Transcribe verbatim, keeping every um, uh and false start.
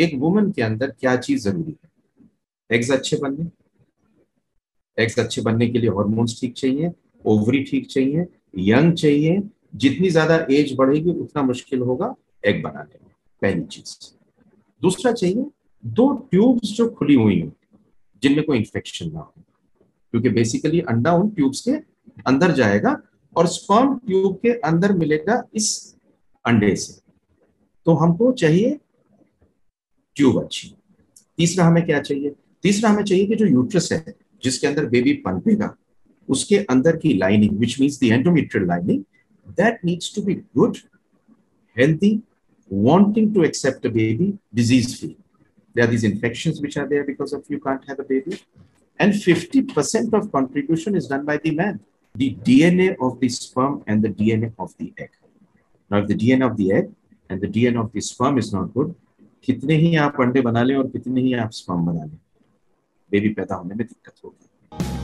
एक वुमन के अंदर क्या चीज जरूरी है। एग्स अच्छे बनने एग्स अच्छे बनने के लिए हॉर्मोन्स ठीक चाहिए, ओवरी ठीक चाहिए, यंग चाहिए। जितनी ज्यादा एज बढ़ेगी उतना मुश्किल होगा एग बनाने में, पहली चीज। दूसरा चाहिए दो ट्यूब्स जो खुली हुई हों जिनमें कोई इंफेक्शन ना हो, क्योंकि बेसिकली अंडा उन ट्यूब्स के अंदर जाएगा और स्पर्म ट्यूब के अंदर मिलेगा इस अंडे से, तो हमको चाहिए ट्यूब अच्छी। तीसरा हमें क्या चाहिए? तीसरा हमें चाहिए कि जो यूट्रस है जिसके अंदर बेबी पनपेगा उसके अंदर की lining, which means the endometrial lining, that needs to be good, healthy, wanting to accept a baby disease-free. There are these infections which are there because of you can't have a baby. And fifty percent of contribution is done by the man. The D N A of the sperm and the D N A of the egg. Now, if the D N A of the egg and the D N A of the sperm is not good, कितने ही आप अंडे बना लें और कितने ही आप sperm बना लें, baby पैदा होने में दिक्कत होगी।